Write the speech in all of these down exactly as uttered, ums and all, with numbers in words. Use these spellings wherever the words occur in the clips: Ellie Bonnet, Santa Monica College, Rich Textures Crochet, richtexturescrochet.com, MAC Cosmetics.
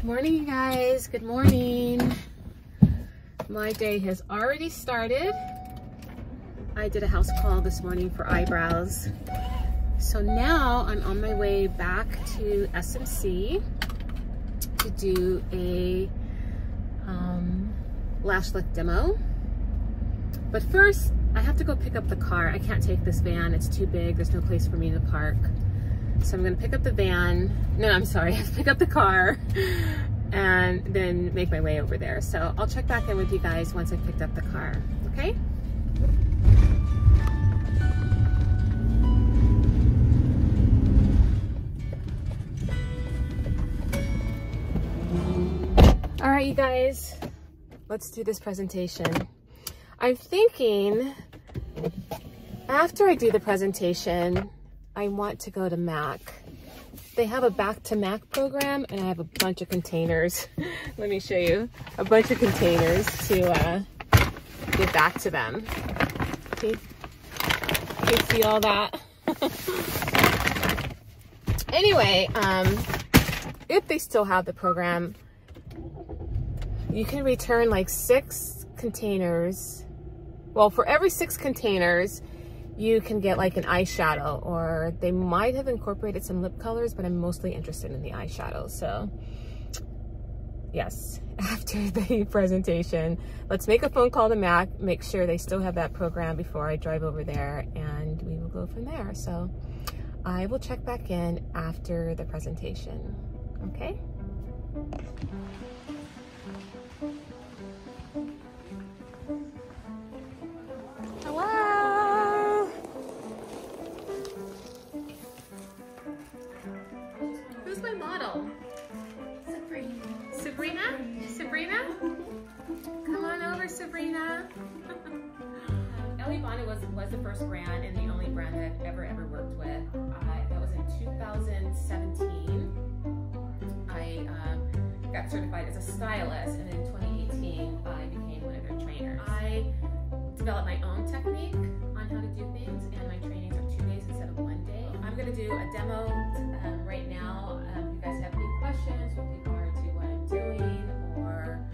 Good morning, you guys. Good morning. My day has already started. I did a house call this morning for eyebrows. So now I'm on my way back to S M C to do a um, lash lift demo. But first, I have to go pick up the car. I can't take this van, it's too big. There's no place for me to park. So I'm gonna pick up the van. No, I'm sorry, I have to pick up the car and then make my way over there. So I'll check back in with you guys once I've picked up the car, okay? All right, you guys, let's do this presentation. I'm thinking after I do the presentation, I want to go to MAC. They have a Back to MAC program, and I have a bunch of containers. Let me show you. A bunch of containers to uh, get back to them. Okay. You see all that? Anyway, um, if they still have the program, you can return like six containers. Well, for every six containers, you can get like an eyeshadow, or they might have incorporated some lip colors, but I'm mostly interested in the eyeshadow. So yes, after the presentation, let's make a phone call to MAC, make sure they still have that program before I drive over there, and we will go from there. So I will check back in after the presentation, okay? Sabrina. Ellie Bonnet was, was the first brand and the only brand that I've ever, ever worked with. Uh, that was in two thousand seventeen. I um, got certified as a stylist, and in twenty eighteen, I became one of their trainers. I developed my own technique on how to do things, and my trainings are two days instead of one day. I'm going to do a demo um, right now. Um, if you guys have any questions with regard to what I'm doing, or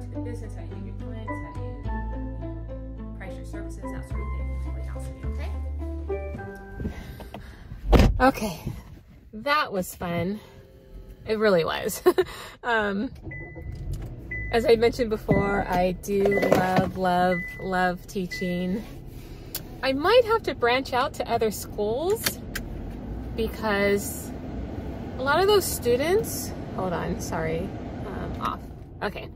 to the business, how you do your clients, how you, you know, price your services, that sort of thing. Okay? Okay, that was fun. It really was. um, as I mentioned before, I do love, love, love teaching. I might have to branch out to other schools, because a lot of those students, hold on, sorry, um, off. Okay.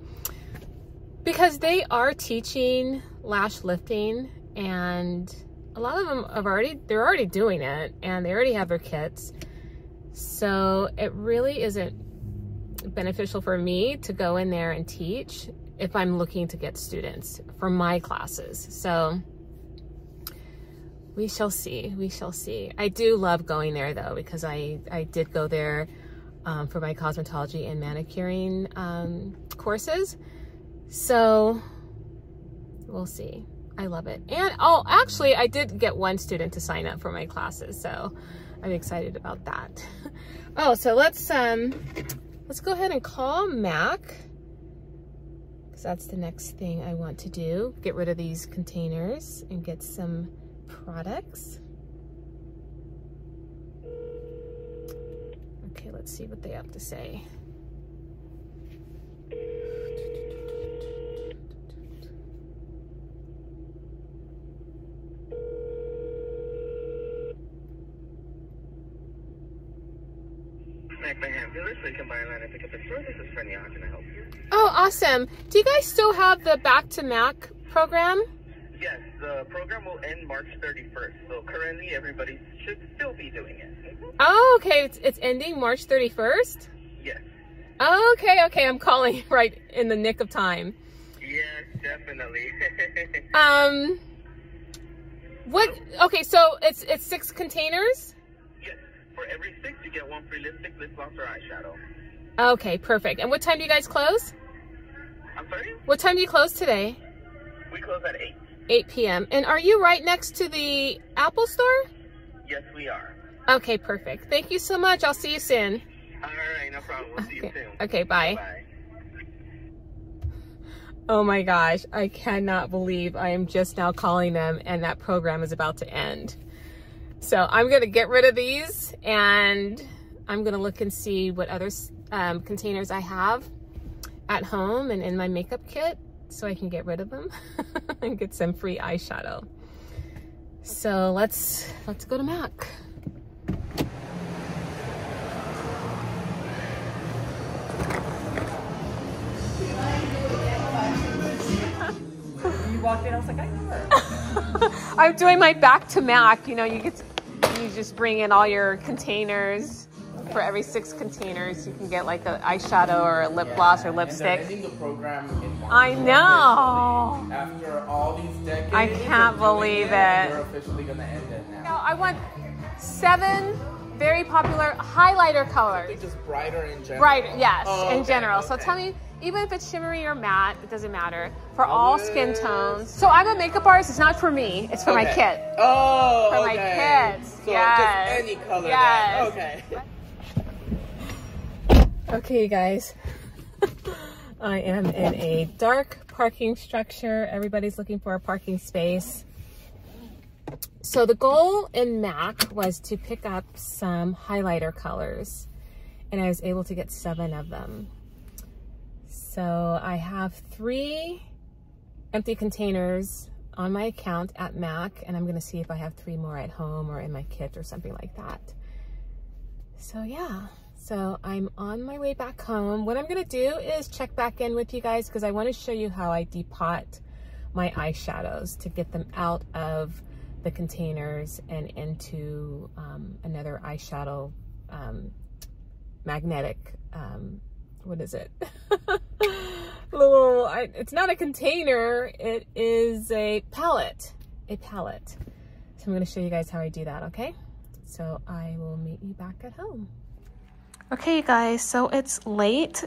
Because they are teaching lash lifting, and a lot of them have already, they're already doing it, and they already have their kits. So it really isn't beneficial for me to go in there and teach if I'm looking to get students for my classes. So we shall see, we shall see. I do love going there though, because I, I did go there um, for my cosmetology and manicuring um, courses. So we'll see. I love it. And oh, actually I did get one student to sign up for my classes, so I'm excited about that. Oh, so let's um let's go ahead and call MAC, because that's the next thing I want to do. Get rid of these containers and get some products. Okay, let's see what they have to say. Oh, awesome. Do you guys still have the Back to MAC program? Yes, the program will end March thirty-first, so currently everybody should still be doing it. Oh, okay, it's, it's ending March thirty-first? Yes. Oh, okay, okay, I'm calling right in the nick of time. Yes, definitely. um, what, okay, so it's, it's six containers? For every six, you get one free lipstick, lip gloss, or eyeshadow. Okay, perfect. And what time do you guys close? I'm sorry? What time do you close today? We close at eight. eight p m And are you right next to the Apple store? Yes, we are. Okay, perfect. Thank you so much. I'll see you soon. All right. Hey, no problem. We'll see you soon. Okay, bye. Bye. Oh my gosh, I cannot believe I am just now calling them and that program is about to end. So I'm gonna get rid of these and I'm gonna look and see what other um, containers I have at home and in my makeup kit so I can get rid of them and get some free eyeshadow. So let's, let's go to Mac. You walked in, I was like, I know her. I'm doing my back to Mac. You know, you get to, you just bring in all your containers. Okay. For every six containers, you can get like an eyeshadow or a lip yeah. gloss or lipstick. And the program in I know. Officially. After all these decades, I can't believe it. We're officially going to end it now. No, I want seven very popular highlighter colors. Something just brighter in general. Brighter, yes, oh, okay, in general. Okay. So tell me. Even if it's shimmery or matte, it doesn't matter. For all skin tones. So I'm a makeup artist. It's not for me. It's for okay. my kid. Oh, For okay. my kids. So yes. just any color. Yes. Then. Okay. Okay, you guys. I am in a dark parking structure. Everybody's looking for a parking space. So the goal in MAC was to pick up some highlighter colors. And I was able to get seven of them. So I have three empty containers on my account at Mac, and I'm going to see if I have three more at home or in my kit or something like that. So yeah, so I'm on my way back home. What I'm going to do is check back in with you guys because I want to show you how I depot my eyeshadows to get them out of the containers and into um, another eyeshadow um, magnetic um what is it? Little, I, it's not a container, it is a palette, a palette. So I'm gonna show you guys how I do that, okay? So I will meet you back at home. Okay, you guys, so it's late.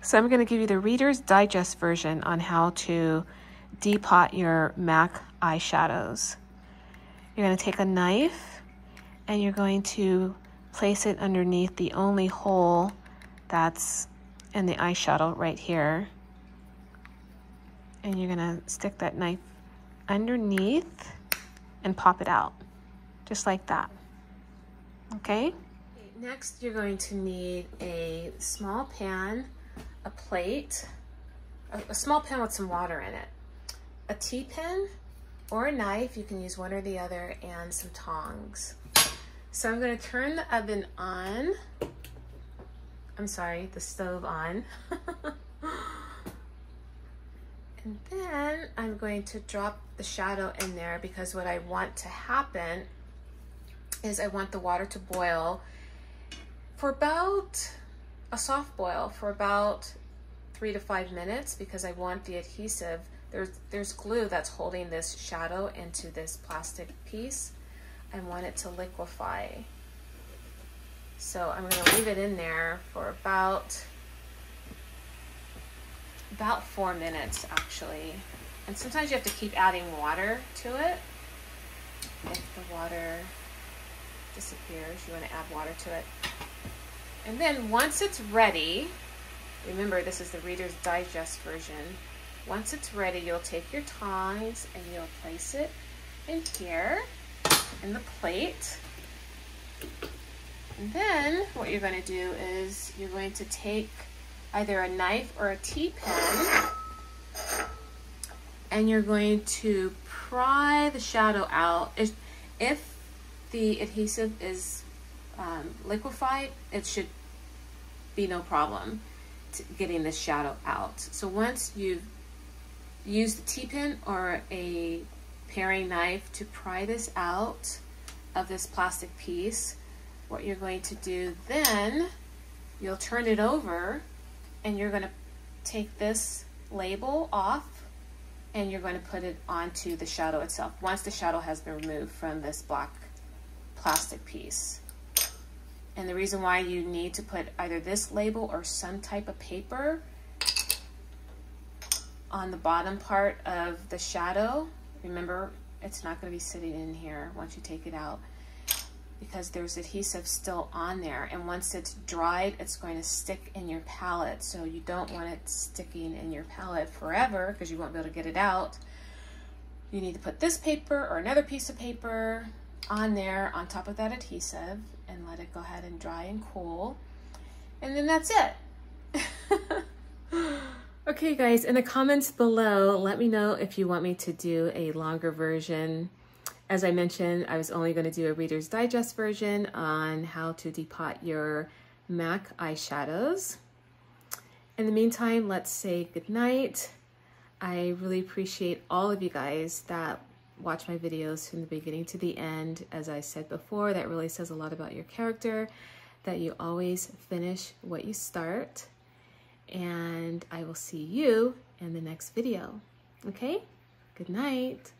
So I'm gonna give you the Reader's Digest version on how to depot your MAC eyeshadows. You're gonna take a knife and you're going to place it underneath the only hole that's and the eyeshadow right here, and you're gonna stick that knife underneath and pop it out just like that. Okay, next you're going to need a small pan, a plate, a, a small pan with some water in it, a T-pin or a knife, you can use one or the other, and some tongs. So I'm going to turn the oven on I'm sorry, the stove on. And then I'm going to drop the shadow in there because what I want to happen is I want the water to boil for about a soft boil for about three to five minutes because I want the adhesive. There's, there's glue that's holding this shadow into this plastic piece. I want it to liquefy. So I'm going to leave it in there for about, about four minutes actually. And sometimes you have to keep adding water to it. If the water disappears, you want to add water to it. And then once it's ready, remember this is the Reader's Digest version. Once it's ready, you'll take your tongs and you'll place it in here in the plate. And then what you're going to do is you're going to take either a knife or a T-pin and you're going to pry the shadow out. If, if the adhesive is um, liquefied, it should be no problem to getting the shadow out. So once you've used the T-pin or a paring knife to pry this out of this plastic piece, what you're going to do then, you'll turn it over and you're going to take this label off and you're going to put it onto the shadow itself once the shadow has been removed from this black plastic piece. And the reason why you need to put either this label or some type of paper on the bottom part of the shadow, remember it's not going to be sitting in here once you take it out. because there's adhesive still on there, and once it's dried it's going to stick in your palette, so you don't want it sticking in your palette forever because you won't be able to get it out. You need to put this paper or another piece of paper on there on top of that adhesive and let it go ahead and dry and cool, and then that's it. Okay guys, in the comments below, let me know if you want me to do a longer version. As I mentioned, I was only going to do a Reader's Digest version on how to depot your MAC eyeshadows. In the meantime, let's say goodnight. I really appreciate all of you guys that watch my videos from the beginning to the end. As I said before, that really says a lot about your character, that you always finish what you start. And I will see you in the next video. Okay? Good night.